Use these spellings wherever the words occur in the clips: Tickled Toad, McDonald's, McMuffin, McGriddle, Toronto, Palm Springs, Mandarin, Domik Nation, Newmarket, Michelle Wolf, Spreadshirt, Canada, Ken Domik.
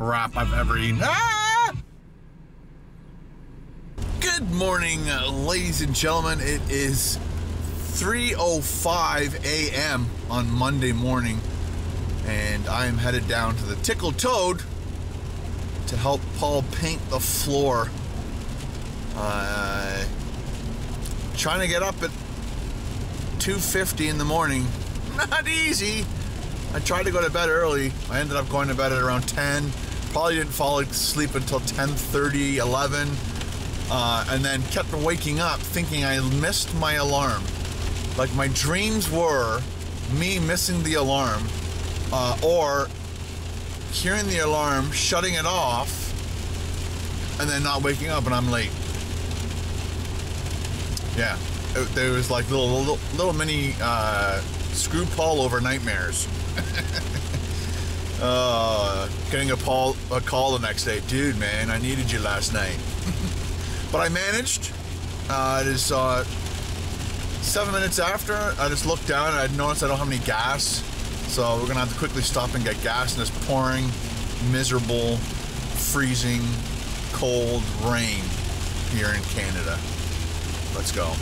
wrap I've ever eaten. Ah! Good morning, ladies and gentlemen. It is 3:05 a.m. on Monday morning, and I am headed down to the Tickled Toad to help Paul paint the floor. Trying to get up at 2:50 in the morning. Not easy. I tried to go to bed early. I ended up going to bed at around 10. Probably didn't fall asleep until 10:30, 11. And then kept waking up thinking I missed my alarm. Like my dreams were me missing the alarm or hearing the alarm, shutting it off, and then not waking up and I'm late. Yeah, there was like little mini screw Paul over nightmares. Getting a call the next day, dude, man, I needed you last night. But I managed. It is 7 minutes after. I just looked down and I noticed I don't have any gas, so we're gonna have to quickly stop and get gas in this pouring, miserable, freezing, cold rain here in Canada. Let's go.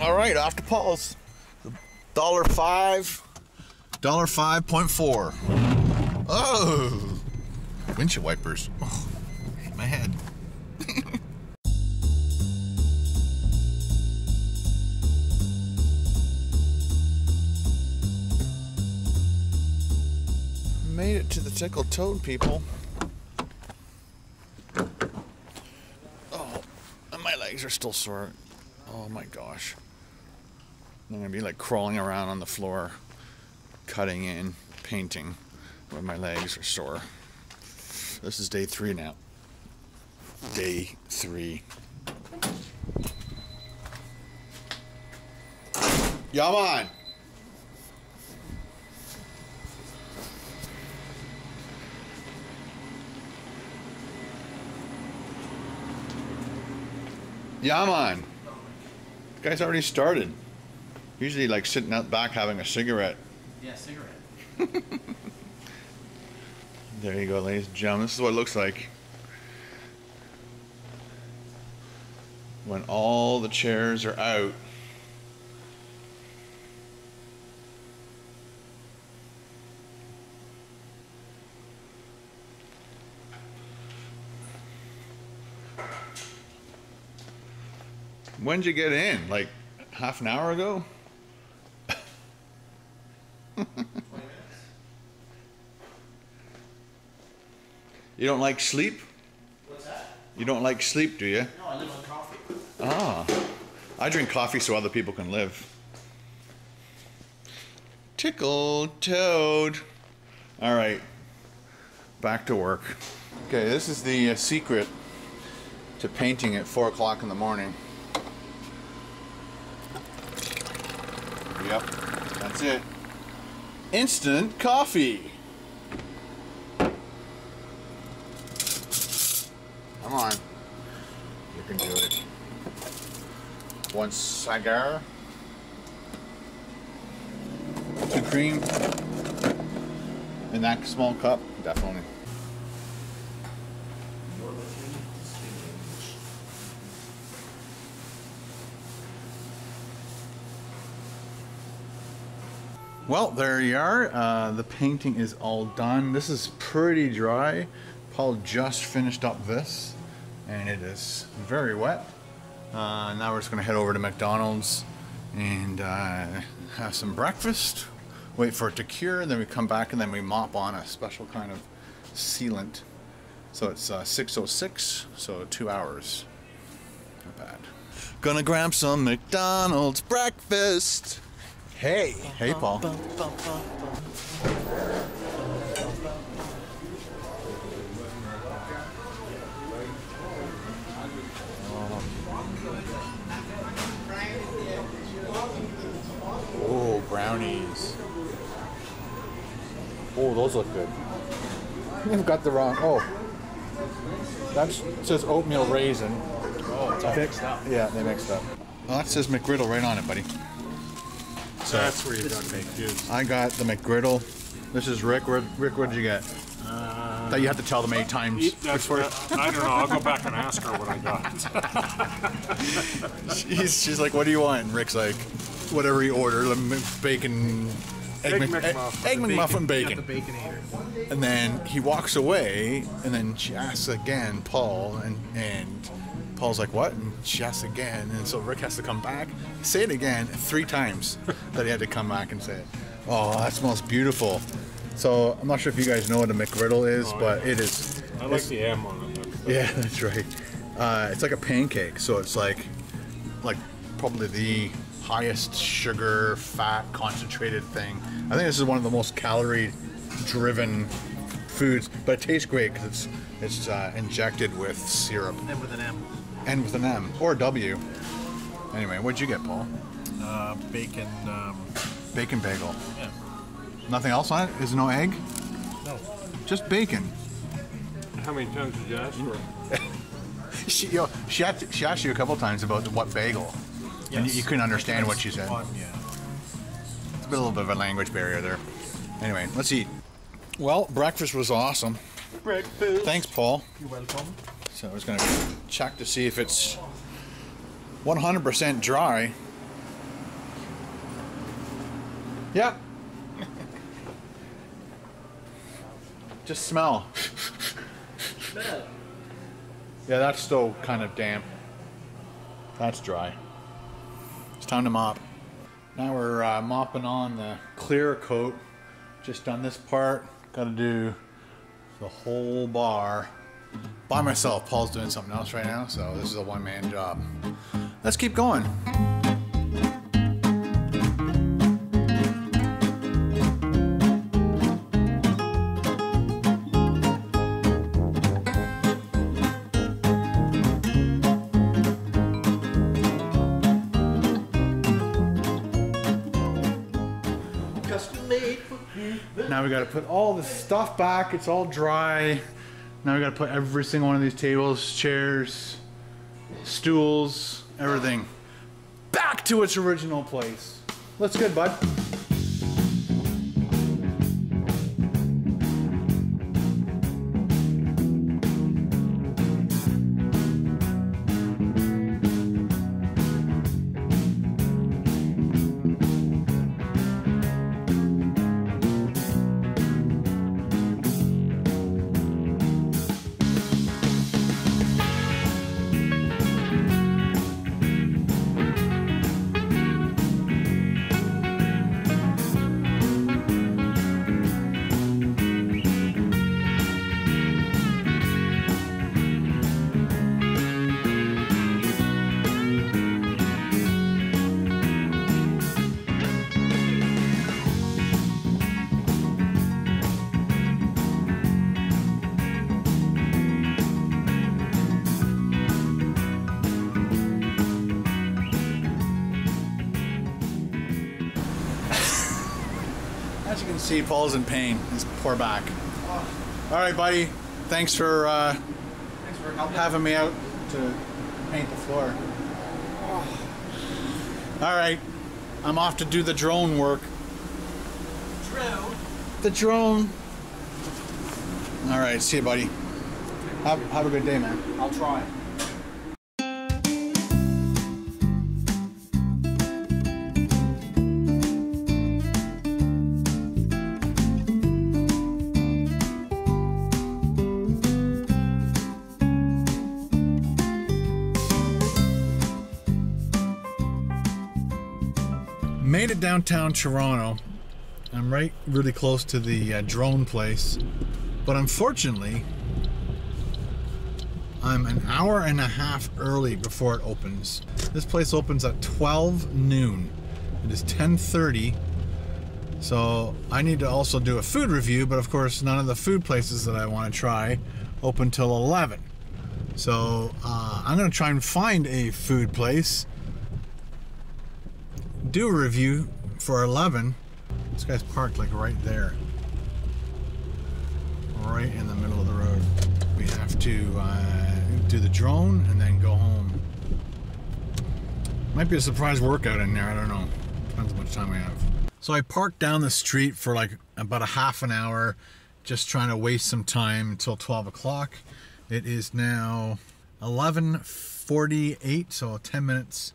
All right, off to Paul's. $5.4. Oh, windshield wipers. Oh, hit my head. Made it to the Tickled Toad, people. Oh, and my legs are still sore. Oh my gosh. I'm gonna be like crawling around on the floor, cutting in, painting, when my legs are sore. This is day three now. Day three. Come on! Come on! The guy's already started. Usually like sitting out back having a cigarette. Yeah, cigarette. There you go, ladies and gentlemen. This is what it looks like when all the chairs are out. When'd you get in? Like half an hour ago? 20 minutes. You don't like sleep? What's that? You don't like sleep, do you? No, I live on coffee. Ah. I drink coffee so other people can live. Tickled Toad. All right. Back to work. Okay, this is the secret to painting at 4 o'clock in the morning. Yep, that's it. Instant coffee. Come on. You can do it. One cigar. 2 cream. In that small cup, definitely. Well, there you are. The painting is all done. This is pretty dry. Paul just finished up this, and it is very wet. Now we're just gonna head over to McDonald's and have some breakfast, wait for it to cure, and then we come back and then we mop on a special kind of sealant. So it's 6:06, so 2 hours. Not bad. Gonna grab some McDonald's breakfast. Hey. Hey, Paul. Oh, brownies. Oh, those look good. I've got the wrong. Oh, that says oatmeal raisin. Oh, it's all mixed up. Yeah, they mixed up. Well, that says McGriddle right on it, buddy. So that's where you've got to make juice. I got the McGriddle. This is Rick. Rick, what did you get? That you have to tell them 8 times. I don't know. I'll go back and ask her what I got. she's like, what do you want? And Rick's like, whatever you order. Bacon, egg McMuffin, bacon. And then he walks away, and then she asks again, Paul, and Paul's like, what? And she asks again, and so Rick has to come back, say it again 3 times that he had to come back and say it. Oh, that smells beautiful. So I'm not sure if you guys know what a McGriddle is, but yeah. It is. I like the M on it. Yeah, that's right. It's like a pancake, so it's like probably the highest sugar, fat, concentrated thing. I think this is one of the most calorie-driven foods, but it tastes great because it's injected with syrup. And with an M. And with an M or a W. Anyway, what'd you get, Paul? Bacon. Bacon bagel. Yeah. Nothing else on it? Is no egg? No. Just bacon. How many times did you ask for? she asked you a couple times about what bagel. Yes. And you couldn't understand what she said. Yeah. It's a little bit of a language barrier there. Anyway, let's eat. Well, breakfast was awesome. Breakfast. Thanks, Paul. You're welcome. So I was going to check to see if it's 100% dry. Yep. Just smell. Smell. Yeah, that's still kind of damp. That's dry. Time to mop. Now we're mopping on the clear coat. Just done this part. Got to do the whole bar by myself. Paul's doing something else right now, so this is a one-man job. Let's keep going. Now we got to put all the stuff back. It's all dry. Now we got to put every single one of these tables, chairs, stools, everything back to its original place. Looks good, bud. As you can see, Paul's in pain. He's poor back. All right, buddy. Thanks for having me out to paint the floor. All right, I'm off to do the drone work. Drone. The drone. All right, see you, buddy. Have a good day, man. I'll try. Made it downtown Toronto. I'm really close to the drone place, but unfortunately, I'm an hour and a half early before it opens. This place opens at 12 noon, It is 10:30, so I need to also do a food review, but of course none of the food places that I want to try open till 11. So I'm going to try and find a food place, do a review for 11. This guy's parked like right there, right in the middle of the road. We have to do the drone and then go home. Might be a surprise workout in there, I don't know. Depends how much time we have. So I parked down the street for like about a half an hour, just trying to waste some time until 12 o'clock. It is now 11:48, so 10 minutes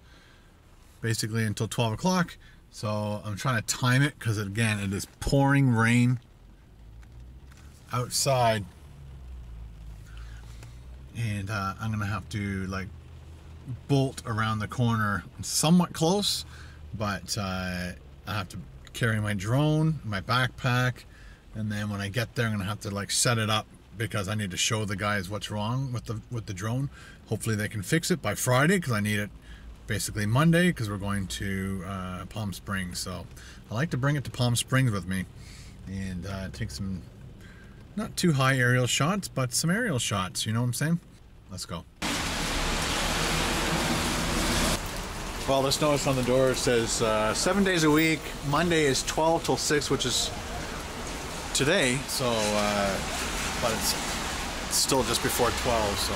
basically until 12 o'clock. So I'm trying to time it because, again, it is pouring rain outside. And I'm going to have to like bolt around the corner. I'm somewhat close, but I have to carry my drone, my backpack, and then when I get there I'm going to have to like set it up because I need to show the guys what's wrong with the drone. Hopefully they can fix it by Friday because I need it basically Monday because we're going to Palm Springs. So I like to bring it to Palm Springs with me and take some not too high aerial shots, but some aerial shots, you know what I'm saying? Let's go. Well, this notice on the door says 7 days a week. Monday is 12 till 6, which is today, so, but it's still just before 12, so.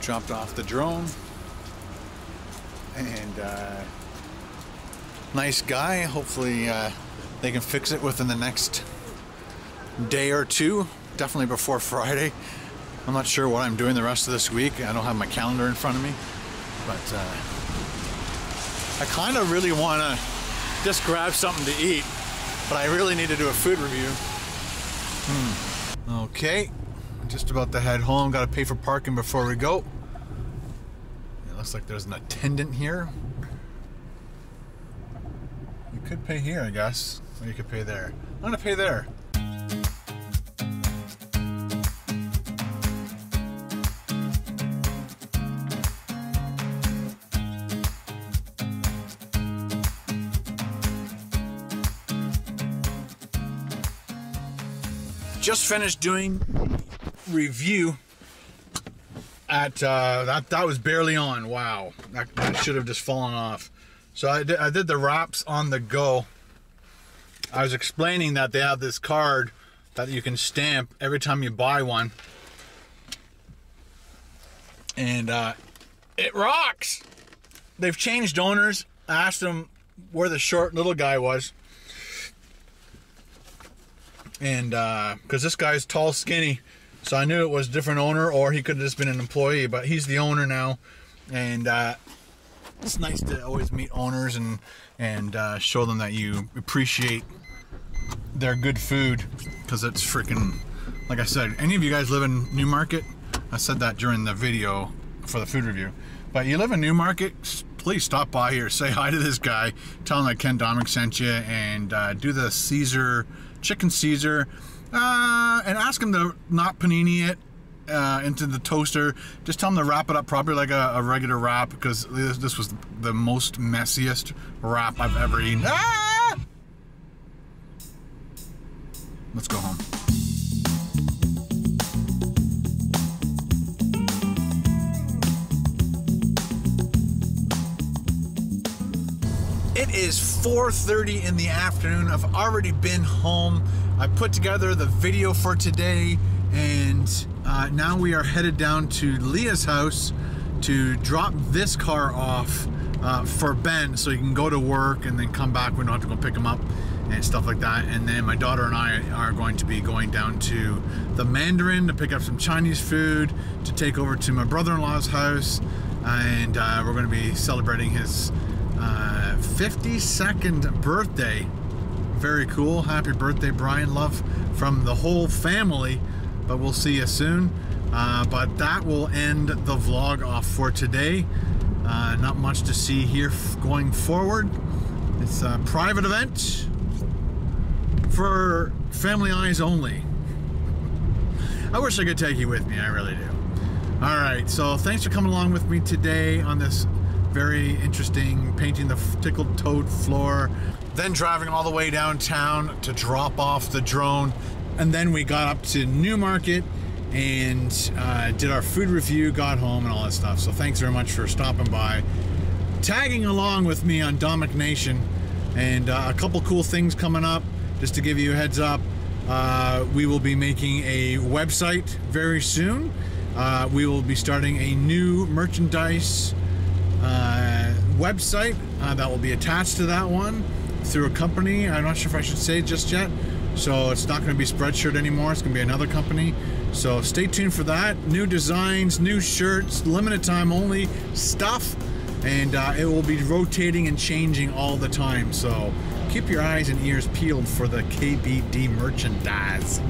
Dropped off the drone, and nice guy. Hopefully they can fix it within the next day or two, definitely before Friday. I'm not sure what I'm doing the rest of this week. I don't have my calendar in front of me, but I kind of really want to just grab something to eat, but I really need to do a food review. Okay, just about to head home. Got to pay for parking before we go. It looks like there's an attendant here. You could pay here, I guess, or you could pay there. I'm gonna pay there. Just finished doing review at that was barely on. Wow, that should have just fallen off. So I did the wraps on the go. I was explaining that they have this card that you can stamp every time you buy one, and it rocks. They've changed owners. I asked them where the short little guy was. And because this guy's tall, skinny, so I knew it was a different owner, or he could have just been an employee, but he's the owner now. And it's nice to always meet owners and show them that you appreciate their good food, because it's freaking, like I said, any of you guys live in Newmarket? I said that during the video for the food review, but you live in Newmarket, please stop by here, say hi to this guy, tell him that Ken Domik sent you, and do the Caesar, chicken Caesar, and ask him to not panini it into the toaster. Just tell him to wrap it up properly like a regular wrap, because this was the most messiest wrap I've ever eaten. Ah! Let's go home. It is 4:30 in the afternoon. I've already been home. I put together the video for today, and now we are headed down to Leah's house to drop this car off for Ben, so he can go to work and then come back. We don't have to go pick him up and stuff like that. And then my daughter and I are going to be going down to the Mandarin to pick up some Chinese food to take over to my brother-in-law's house, and we're going to be celebrating his 52nd birthday. Very cool. Happy birthday, Brian. Love from the whole family, but we'll see you soon. But that will end the vlog off for today. Not much to see here going forward. It's a private event for family eyes only. I wish I could take you with me, I really do. All right, so thanks for coming along with me today on this very interesting painting the Tickled Toad floor, then driving all the way downtown to drop off the drone. And then we got up to Newmarket and did our food review, got home and all that stuff. So thanks very much for stopping by, tagging along with me on Domik Nation, and a couple cool things coming up. Just to give you a heads up, we will be making a website very soon. We will be starting a new merchandise website that will be attached to that one through a company. I'm not sure if I should say just yet. So it's not going to be Spreadshirt anymore. It's going to be another company. So stay tuned for that. New designs, new shirts, limited time only stuff. And it will be rotating and changing all the time. So keep your eyes and ears peeled for the KBD merchandise.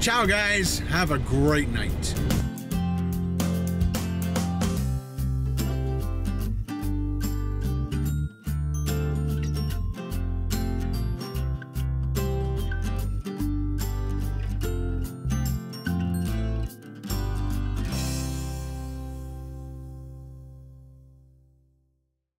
Ciao, guys. Have a great night.